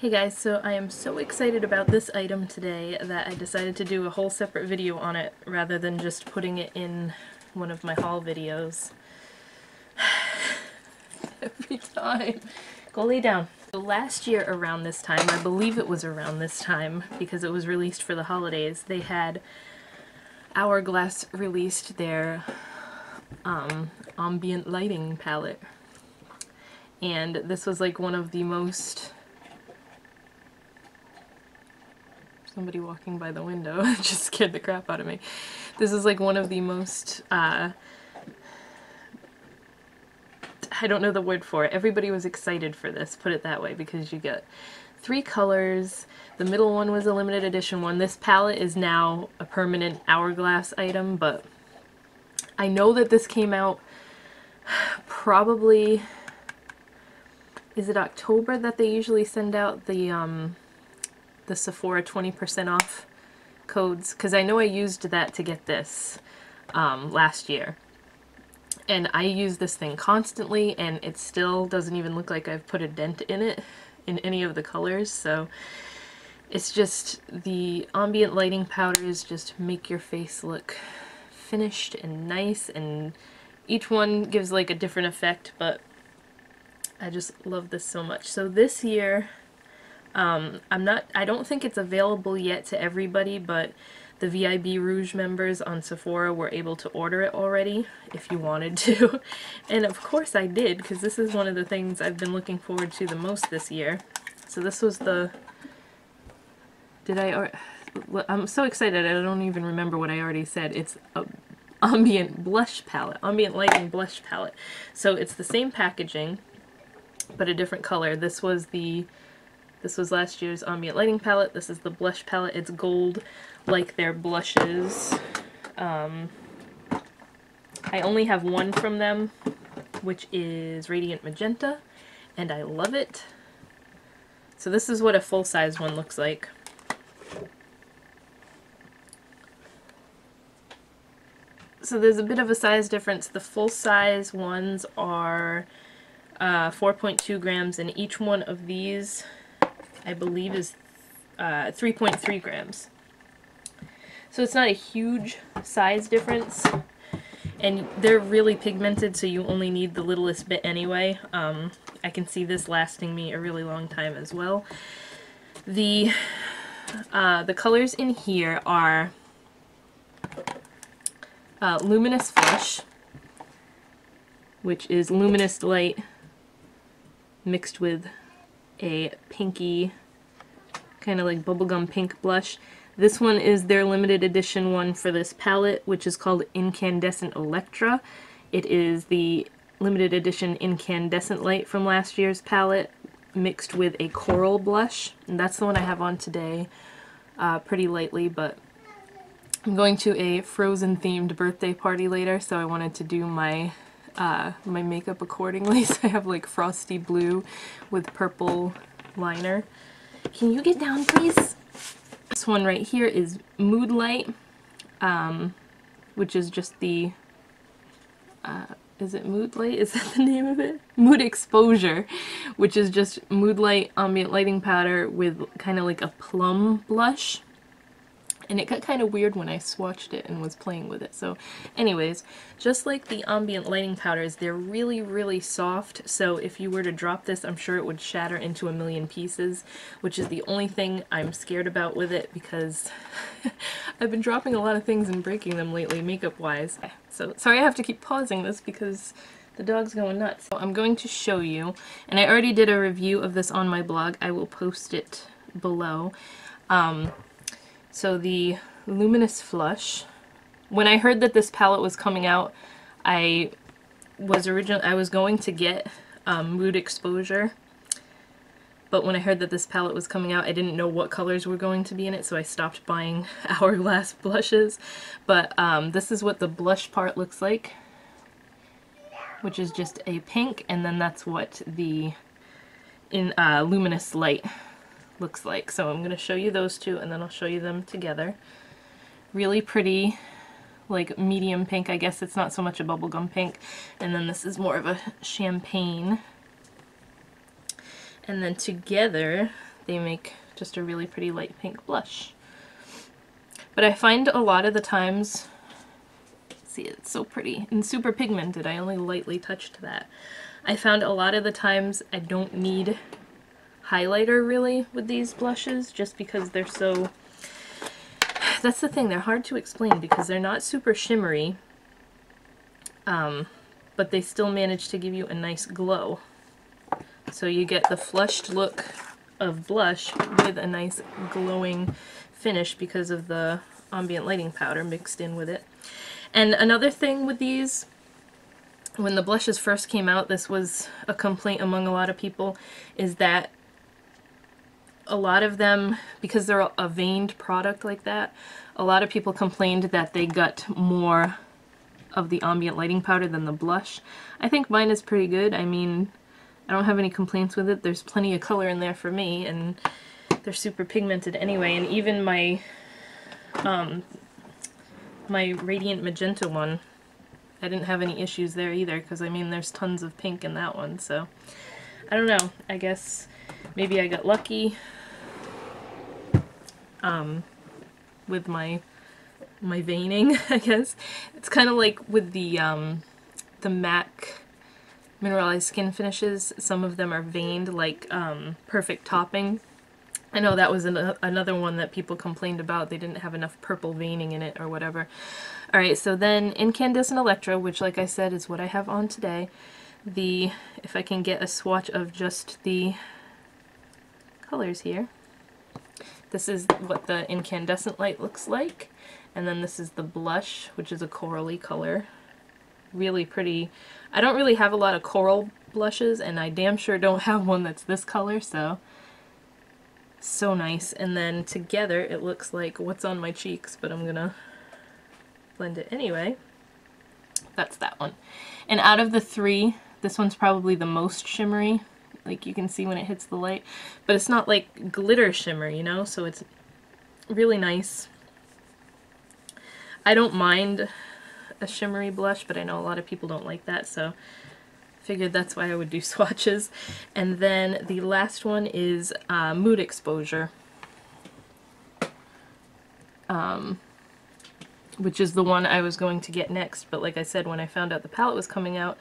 Hey guys, so I am so excited about this item today that I decided to do a whole separate video on it rather than just putting it in one of my haul videos. Every time. Go lay down. So last year around this time, I believe it was around this time because it was released for the holidays, they had Hourglass released their ambient lighting palette. And this was like one of the most... Somebody walking by the window just scared the crap out of me. This is like one of the most, I don't know the word for it. Everybody was excited for this, put it that way, because you get 3 colors. The middle one was a limited edition one. This palette is now a permanent Hourglass item, but I know that this came out probably, is it October that they usually send out the Sephora 20% off codes, because I know I used that to get this last year, and I use this thing constantly and it still doesn't even look like I've put a dent in it in any of the colors. So it's just the ambient lighting powders just make your face look finished and nice, and each one gives like a different effect, but I just love this so much. So this year I don't think it's available yet to everybody, but the VIB Rouge members on Sephora were able to order it already if you wanted to. And of course I did, because this is one of the things I've been looking forward to the most this year. So this was the... I'm so excited I don't even remember what I already said. It's a ambient blush palette, ambient lighting blush palette. So it's the same packaging, but a different color. This was the... This was last year's ambient lighting palette. This is the blush palette. It's gold, like their blushes. I only have one from them, which is Radiant Magenta, and I love it. So this is what a full-size one looks like. So there's a bit of a size difference. The full-size ones are 4.2 grams, and each one of these I believe is 3.3 grams. So it's not a huge size difference, and they're really pigmented, so you only need the littlest bit anyway. I can see this lasting me a really long time as well. The colors in here are Luminous Flush, which is Luminous Light mixed with a pinky, kind of like bubblegum pink blush. This one is their limited edition one for this palette, which is called Incandescent Electra. It is the limited edition Incandescent Light from last year's palette mixed with a coral blush, and that's the one I have on today pretty lightly, but I'm going to a Frozen themed birthday party later, so I wanted to do my my makeup accordingly. So I have like frosty blue with purple liner. Can you get down, please? This one right here is Mood Light, which is just the, is it Mood Light? Is that the name of it? Mood Exposure, which is just Mood Light ambient lighting powder with kind of like a plum blush. And it got kind of weird when I swatched it and was playing with it. So anyways, just like the ambient lighting powders, they're really, really soft. So if you were to drop this, I'm sure it would shatter into a million pieces, which is the only thing I'm scared about with it, because I've been dropping a lot of things and breaking them lately, makeup-wise. So sorry I have to keep pausing this because the dog's going nuts. So I'm going to show you, and I already did a review of this on my blog. I will post it below. So the Luminous Flush, when I heard that this palette was coming out, I was going to get Mood Exposure, but when I heard that this palette was coming out, I didn't know what colors were going to be in it, so I stopped buying Hourglass blushes. But this is what the blush part looks like, which is just a pink, and then that's what the Luminous Light looks like. So I'm going to show you those two, and then I'll show you them together. Really pretty, like medium pink. I guess it's not so much a bubblegum pink. And then this is more of a champagne. And then together they make just a really pretty light pink blush. But I find a lot of the times, see, it's so pretty and super pigmented, I only lightly touched that. I found a lot of the times I don't need highlighter really with these blushes, just because they're so, that's the thing, they're hard to explain because they're not super shimmery, but they still manage to give you a nice glow. So you get the flushed look of blush with a nice glowing finish because of the ambient lighting powder mixed in with it. And another thing with these, when the blushes first came out, this was a complaint among a lot of people, is that a lot of them, because they're a veined product like that, a lot of people complained that they got more of the ambient lighting powder than the blush. I think mine is pretty good. I mean, I don't have any complaints with it. There's plenty of color in there for me, and they're super pigmented anyway. And even my my Radiant Magenta one, I didn't have any issues there either, because I mean there's tons of pink in that one. So I don't know, I guess maybe I got lucky with my veining, I guess. It's kind of like with the MAC mineralized skin finishes, some of them are veined, like Perfect Topping. I know that was another one that people complained about, they didn't have enough purple veining in it or whatever. Alright, so then Incandescent Electra, which like I said is what I have on today. The, if I can get a swatch of just the colors here, this is what the Incandescent Light looks like, and then this is the blush, which is a corally color. Really pretty. I don't really have a lot of coral blushes, and I damn sure don't have one that's this color, so nice. And then together it looks like what's on my cheeks, but I'm gonna blend it anyway. That's that one. And out of the three, this one's probably the most shimmery, like you can see when it hits the light, but it's not like glitter shimmer, you know, so it's really nice. I don't mind a shimmery blush, but I know a lot of people don't like that, so figured that's why I would do swatches. And then the last one is Mood Exposure, which is the one I was going to get next, but like I said, when I found out the palette was coming out,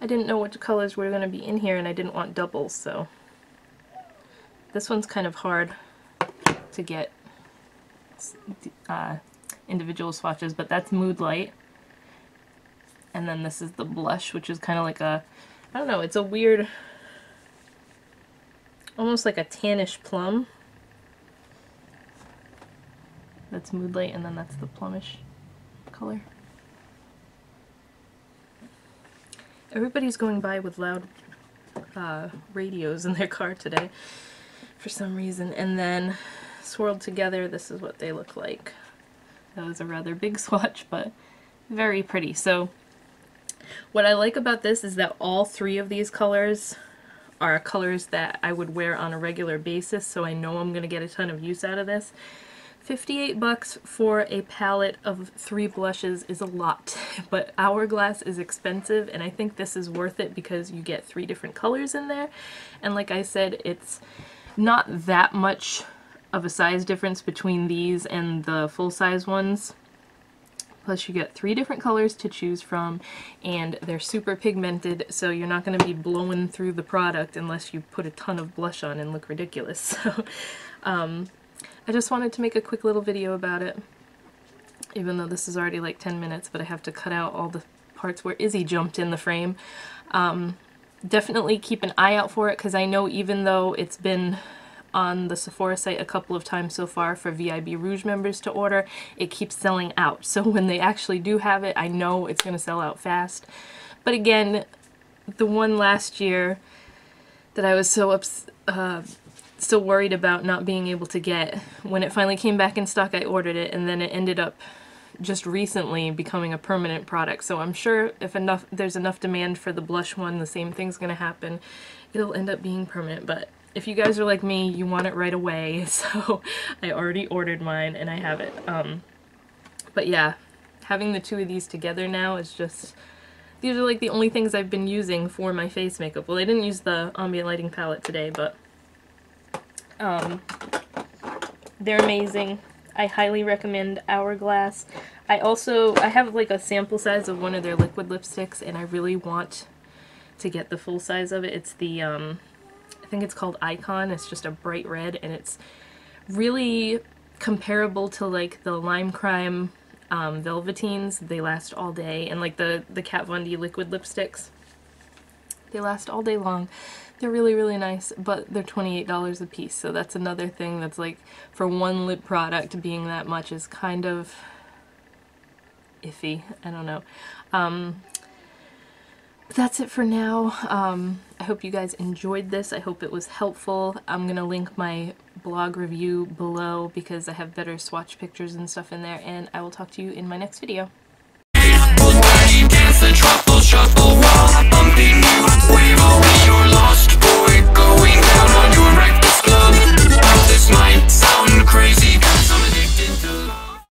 I didn't know what colors were going to be in here, and I didn't want doubles, so this one's kind of hard to get individual swatches, but that's Mood Light. And then this is the blush, which is kind of like a, I don't know, it's a weird, almost like a tannish plum. That's Mood Light, and then that's the plumish color. Everybody's going by with loud radios in their car today for some reason. And then swirled together, this is what they look like. That was a rather big swatch, but very pretty. So what I like about this is that all three of these colors are colors that I would wear on a regular basis, so I know I'm going to get a ton of use out of this. $58 for a palette of three blushes is a lot, but Hourglass is expensive, and I think this is worth it because you get three different colors in there, and like I said, it's not that much of a size difference between these and the full-size ones. Plus you get three different colors to choose from, and they're super pigmented, so you're not going to be blowing through the product unless you put a ton of blush on and look ridiculous. So I just wanted to make a quick little video about it, even though this is already like 10 minutes, but I have to cut out all the parts where Izzy jumped in the frame. Definitely keep an eye out for it, because I know even though it's been on the Sephora site a couple of times so far for VIB Rouge members to order, it keeps selling out. So when they actually do have it, I know it's going to sell out fast. But again, the one last year that I was so worried about not being able to get, when it finally came back in stock, I ordered it, and then it ended up just recently becoming a permanent product. So I'm sure if there's enough demand for the blush one, the same thing's going to happen. It'll end up being permanent, but if you guys are like me, you want it right away, so I already ordered mine and I have it. But yeah, having the two of these together now is just, these are like the only things I've been using for my face makeup. Well, I didn't use the ambient lighting palette today, but They're amazing. I highly recommend Hourglass. I have like a sample size of one of their liquid lipsticks, and I really want to get the full size of it. It's the, I think it's called Icon. It's just a bright red, and it's really comparable to like the Lime Crime Velveteens. They last all day, and like the Kat Von D liquid lipsticks. They last all day long. They're really, really nice, but they're $28 a piece, so that's another thing that's like, for one lip product being that much is kind of iffy. I don't know. But that's it for now. I hope you guys enjoyed this. I hope it was helpful. I'm gonna link my blog review below because I have better swatch pictures and stuff in there, and I will talk to you in my next video.